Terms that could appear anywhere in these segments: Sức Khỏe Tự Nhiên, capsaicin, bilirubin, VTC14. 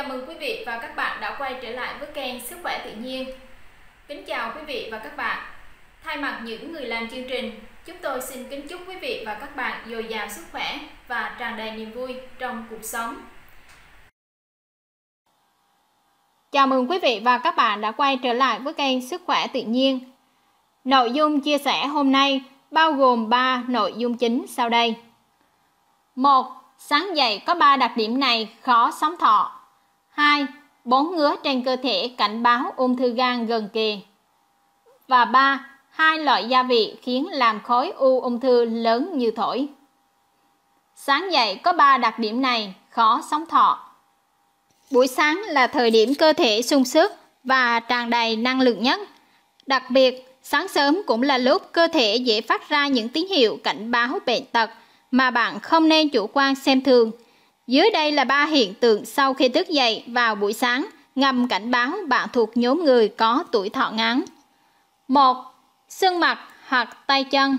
Chào mừng quý vị và các bạn đã quay trở lại với kênh Sức Khỏe Tự Nhiên. Kính chào quý vị và các bạn. Thay mặt những người làm chương trình, chúng tôi xin kính chúc quý vị và các bạn dồi dào sức khỏe và tràn đầy niềm vui trong cuộc sống. Chào mừng quý vị và các bạn đã quay trở lại với kênh Sức Khỏe Tự Nhiên. Nội dung chia sẻ hôm nay bao gồm 3 nội dung chính sau đây. 1. Sáng dậy có 3 đặc điểm này khó sống thọ. 2. Bốn ngứa trên cơ thể cảnh báo ung thư gan gần kề. Và 3. 2 loại gia vị khiến làm khối u ung thư lớn như thổi. Sáng dậy có 3 đặc điểm này khó sống thọ. Buổi sáng là thời điểm cơ thể sung sức và tràn đầy năng lượng nhất. Đặc biệt, sáng sớm cũng là lúc cơ thể dễ phát ra những tín hiệu cảnh báo bệnh tật mà bạn không nên chủ quan xem thường. Dưới đây là 3 hiện tượng sau khi thức dậy vào buổi sáng ngầm cảnh báo bạn thuộc nhóm người có tuổi thọ ngắn. 1. Sưng mặt hoặc tay chân.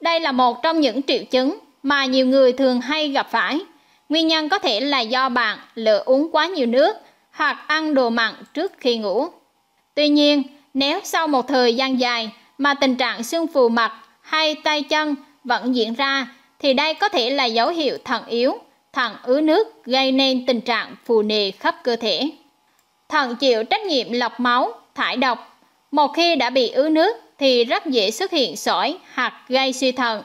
Đây là một trong những triệu chứng mà nhiều người thường hay gặp phải. Nguyên nhân có thể là do bạn lỡ uống quá nhiều nước hoặc ăn đồ mặn trước khi ngủ. Tuy nhiên, nếu sau một thời gian dài mà tình trạng sưng phù mặt hay tay chân vẫn diễn ra thì đây có thể là dấu hiệu thận yếu, thận ứ nước gây nên tình trạng phù nề khắp cơ thể. Thận chịu trách nhiệm lọc máu, thải độc. Một khi đã bị ứ nước thì rất dễ xuất hiện sỏi hoặc gây suy thận.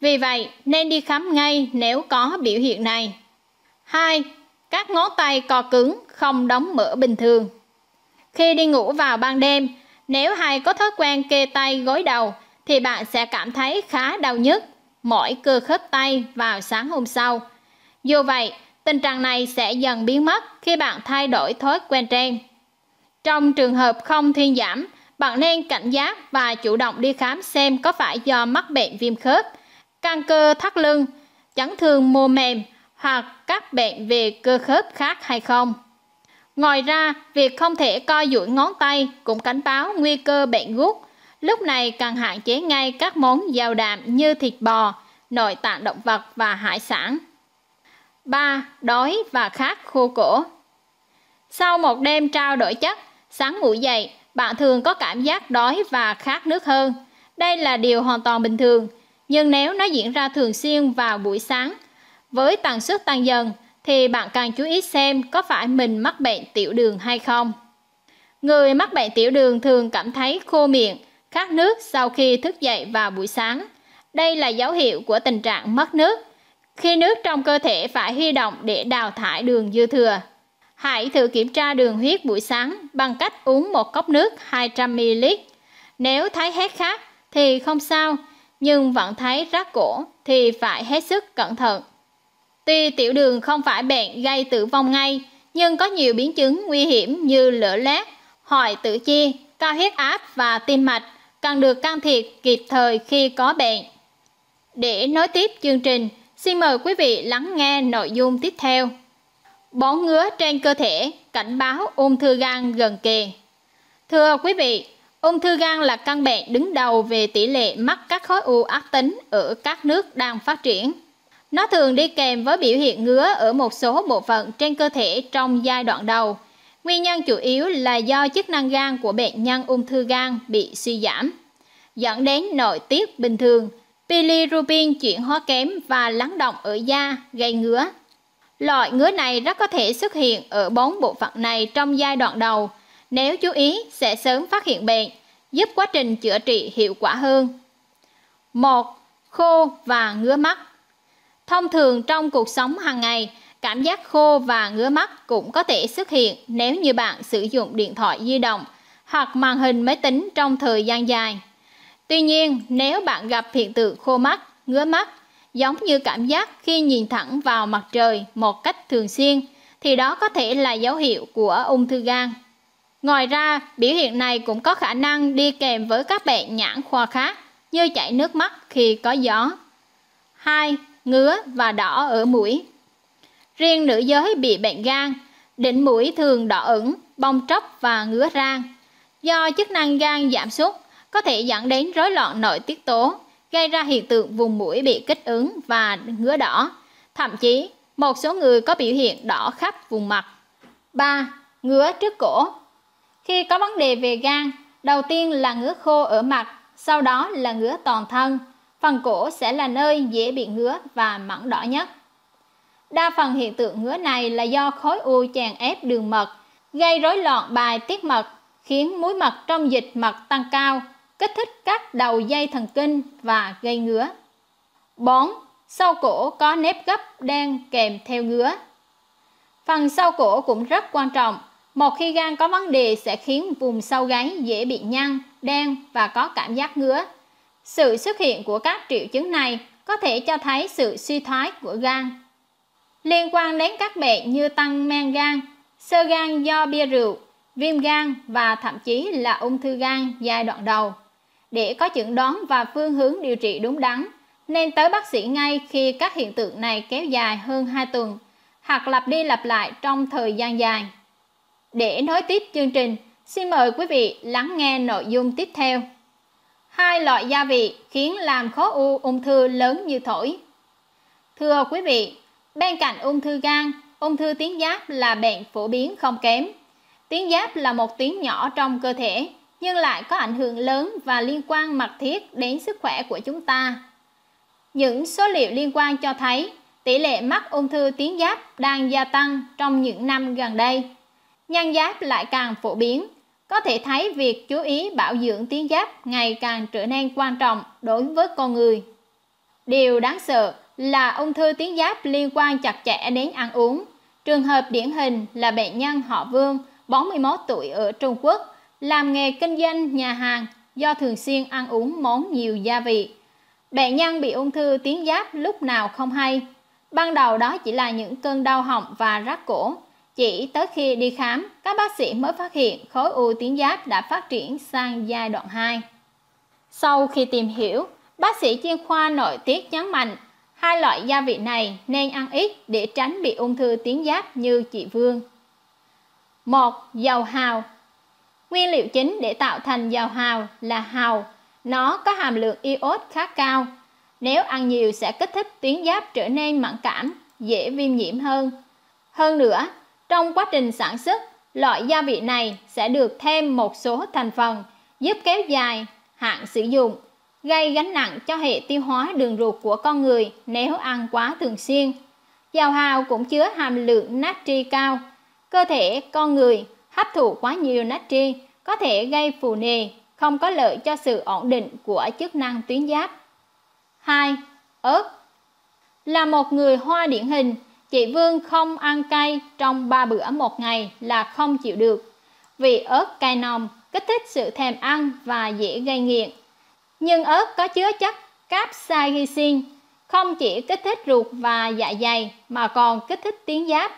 Vì vậy, nên đi khám ngay nếu có biểu hiện này. 2. Các ngón tay co cứng, không đóng mở bình thường. Khi đi ngủ vào ban đêm, nếu hay có thói quen kê tay gối đầu thì bạn sẽ cảm thấy khá đau nhức, mỏi cơ khớp tay vào sáng hôm sau. Dù vậy, tình trạng này sẽ dần biến mất khi bạn thay đổi thói quen trên. Trong trường hợp không thuyên giảm, bạn nên cảnh giác và chủ động đi khám xem có phải do mắc bệnh viêm khớp, căng cơ thắt lưng, chấn thương mô mềm hoặc các bệnh về cơ khớp khác hay không. Ngoài ra, việc không thể co duỗi ngón tay cũng cảnh báo nguy cơ bệnh gút. Lúc này cần hạn chế ngay các món giàu đạm như thịt bò, nội tạng động vật và hải sản. 3. Đói và khát khô cổ. Sau một đêm trao đổi chất, sáng ngủ dậy, bạn thường có cảm giác đói và khát nước hơn. Đây là điều hoàn toàn bình thường, nhưng nếu nó diễn ra thường xuyên vào buổi sáng, với tần suất tăng dần, thì bạn cần chú ý xem có phải mình mắc bệnh tiểu đường hay không. Người mắc bệnh tiểu đường thường cảm thấy khô miệng, khát nước sau khi thức dậy vào buổi sáng. Đây là dấu hiệu của tình trạng mất nước, khi nước trong cơ thể phải huy động để đào thải đường dư thừa. Hãy thử kiểm tra đường huyết buổi sáng bằng cách uống một cốc nước 200 ml. Nếu thấy hết khát thì không sao, nhưng vẫn thấy rát cổ thì phải hết sức cẩn thận. Tuy tiểu đường không phải bệnh gây tử vong ngay, nhưng có nhiều biến chứng nguy hiểm như lở loét, hoại tử chi, cao huyết áp và tim mạch cần được can thiệp kịp thời khi có bệnh. Để nối tiếp chương trình, xin mời quý vị lắng nghe nội dung tiếp theo. Bốn ngứa trên cơ thể cảnh báo ung thư gan gần kề. Thưa quý vị, ung thư gan là căn bệnh đứng đầu về tỷ lệ mắc các khối u ác tính ở các nước đang phát triển. Nó thường đi kèm với biểu hiện ngứa ở một số bộ phận trên cơ thể trong giai đoạn đầu. Nguyên nhân chủ yếu là do chức năng gan của bệnh nhân ung thư gan bị suy giảm, dẫn đến nội tiết bình thường, bilirubin chuyển hóa kém và lắng động ở da gây ngứa. Loại ngứa này rất có thể xuất hiện ở 4 bộ phận này trong giai đoạn đầu. Nếu chú ý sẽ sớm phát hiện bệnh, giúp quá trình chữa trị hiệu quả hơn. 1. Khô và ngứa mắt. Thông thường trong cuộc sống hàng ngày, cảm giác khô và ngứa mắt cũng có thể xuất hiện nếu như bạn sử dụng điện thoại di động hoặc màn hình máy tính trong thời gian dài. Tuy nhiên, nếu bạn gặp hiện tượng khô mắt, ngứa mắt, giống như cảm giác khi nhìn thẳng vào mặt trời một cách thường xuyên, thì đó có thể là dấu hiệu của ung thư gan. Ngoài ra, biểu hiện này cũng có khả năng đi kèm với các bệnh nhãn khoa khác như chảy nước mắt khi có gió. 2. Ngứa và đỏ ở mũi. Riêng nữ giới bị bệnh gan, đỉnh mũi thường đỏ ửng, bong tróc và ngứa ran. Do chức năng gan giảm sút, có thể dẫn đến rối loạn nội tiết tố, gây ra hiện tượng vùng mũi bị kích ứng và ngứa đỏ. Thậm chí, một số người có biểu hiện đỏ khắp vùng mặt. 3. Ngứa trước cổ. Khi có vấn đề về gan, đầu tiên là ngứa khô ở mặt, sau đó là ngứa toàn thân. Phần cổ sẽ là nơi dễ bị ngứa và mẩn đỏ nhất. Đa phần hiện tượng ngứa này là do khối u chèn ép đường mật, gây rối loạn bài tiết mật, khiến muối mật trong dịch mật tăng cao, kích thích các đầu dây thần kinh và gây ngứa. 4. Sau cổ có nếp gấp đen kèm theo ngứa. Phần sau cổ cũng rất quan trọng. Một khi gan có vấn đề sẽ khiến vùng sau gáy dễ bị nhăn, đen và có cảm giác ngứa. Sự xuất hiện của các triệu chứng này có thể cho thấy sự suy thoái của gan. Liên quan đến các bệnh như tăng men gan, xơ gan do bia rượu, viêm gan và thậm chí là ung thư gan giai đoạn đầu. Để có chẩn đoán và phương hướng điều trị đúng đắn, nên tới bác sĩ ngay khi các hiện tượng này kéo dài hơn 2 tuần hoặc lặp đi lặp lại trong thời gian dài. Để nối tiếp chương trình, xin mời quý vị lắng nghe nội dung tiếp theo. 2 loại gia vị khiến làm khối u ung thư lớn như thổi. Thưa quý vị, bên cạnh ung thư gan, ung thư tuyến giáp là bệnh phổ biến không kém. Tuyến giáp là một tuyến nhỏ trong cơ thể, nhưng lại có ảnh hưởng lớn và liên quan mật thiết đến sức khỏe của chúng ta. Những số liệu liên quan cho thấy tỷ lệ mắc ung thư tuyến giáp đang gia tăng trong những năm gần đây. Nhân giáp lại càng phổ biến, có thể thấy việc chú ý bảo dưỡng tuyến giáp ngày càng trở nên quan trọng đối với con người. Điều đáng sợ là ung thư tuyến giáp liên quan chặt chẽ đến ăn uống. Trường hợp điển hình là bệnh nhân họ Vương, 41 tuổi ở Trung Quốc, làm nghề kinh doanh nhà hàng do thường xuyên ăn uống món nhiều gia vị. Bệnh nhân bị ung thư tuyến giáp lúc nào không hay. Ban đầu đó chỉ là những cơn đau họng và rát cổ. Chỉ tới khi đi khám, các bác sĩ mới phát hiện khối u tuyến giáp đã phát triển sang giai đoạn 2. Sau khi tìm hiểu, bác sĩ chuyên khoa nội tiết nhấn mạnh 2 loại gia vị này nên ăn ít để tránh bị ung thư tuyến giáp như chị Vương. 1. Dầu hào. Nguyên liệu chính để tạo thành dầu hào là hàu. Nó có hàm lượng iốt khá cao. Nếu ăn nhiều sẽ kích thích tuyến giáp trở nên mẫn cảm, dễ viêm nhiễm hơn. Hơn nữa, trong quá trình sản xuất, loại gia vị này sẽ được thêm một số thành phần giúp kéo dài hạn sử dụng, gây gánh nặng cho hệ tiêu hóa đường ruột của con người nếu ăn quá thường xuyên. Dầu hào cũng chứa hàm lượng natri cao. Cơ thể con người hấp thụ quá nhiều natri có thể gây phù nề, không có lợi cho sự ổn định của chức năng tuyến giáp. 2. Ớt. Là một người Hoa điển hình, chị Vương không ăn cay trong 3 bữa một ngày là không chịu được. Vì ớt cay nồng kích thích sự thèm ăn và dễ gây nghiện. Nhưng ớt có chứa chất capsaicin, không chỉ kích thích ruột và dạ dày mà còn kích thích tuyến giáp.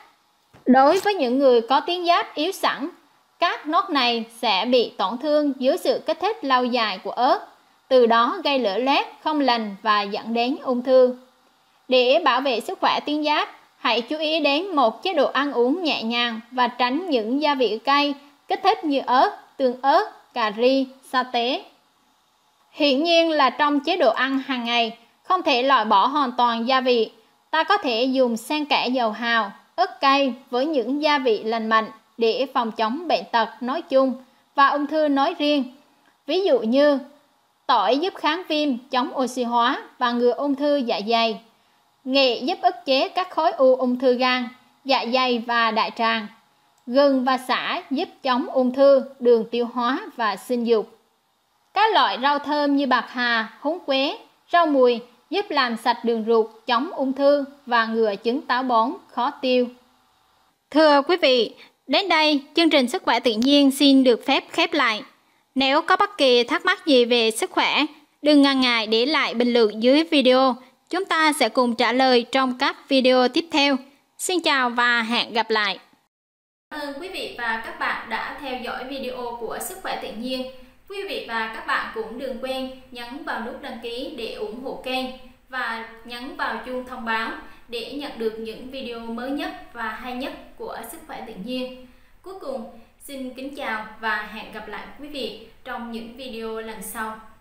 Đối với những người có tuyến giáp yếu sẵn, các nốt này sẽ bị tổn thương dưới sự kích thích lâu dài của ớt, từ đó gây lở loét không lành và dẫn đến ung thư. Để bảo vệ sức khỏe tuyến giáp, hãy chú ý đến một chế độ ăn uống nhẹ nhàng và tránh những gia vị cay kích thích như ớt, tương ớt, cà ri, sa tế. Hiển nhiên là trong chế độ ăn hàng ngày, không thể loại bỏ hoàn toàn gia vị. Ta có thể dùng xen kẽ dầu hào, ớt cay với những gia vị lành mạnh để phòng chống bệnh tật nói chung và ung thư nói riêng. Ví dụ như tỏi giúp kháng viêm, chống oxy hóa và ngừa ung thư dạ dày. Nghệ giúp ức chế các khối u ung thư gan, dạ dày và đại tràng. Gừng và sả giúp chống ung thư, đường tiêu hóa và sinh dục. Các loại rau thơm như bạc hà, húng quế, rau mùi giúp làm sạch đường ruột, chống ung thư và ngừa chứng táo bón, khó tiêu. Thưa quý vị, đến đây chương trình Sức Khỏe Tự Nhiên xin được phép khép lại. Nếu có bất kỳ thắc mắc gì về sức khỏe, đừng ngần ngại để lại bình luận dưới video. Chúng ta sẽ cùng trả lời trong các video tiếp theo. Xin chào và hẹn gặp lại. Cảm ơn quý vị và các bạn đã theo dõi video của Sức Khỏe Tự Nhiên. Quý vị và các bạn cũng đừng quên nhấn vào nút đăng ký để ủng hộ kênh và nhấn vào chuông thông báo để nhận được những video mới nhất và hay nhất của Sức Khỏe Tự Nhiên. Cuối cùng, xin kính chào và hẹn gặp lại quý vị trong những video lần sau.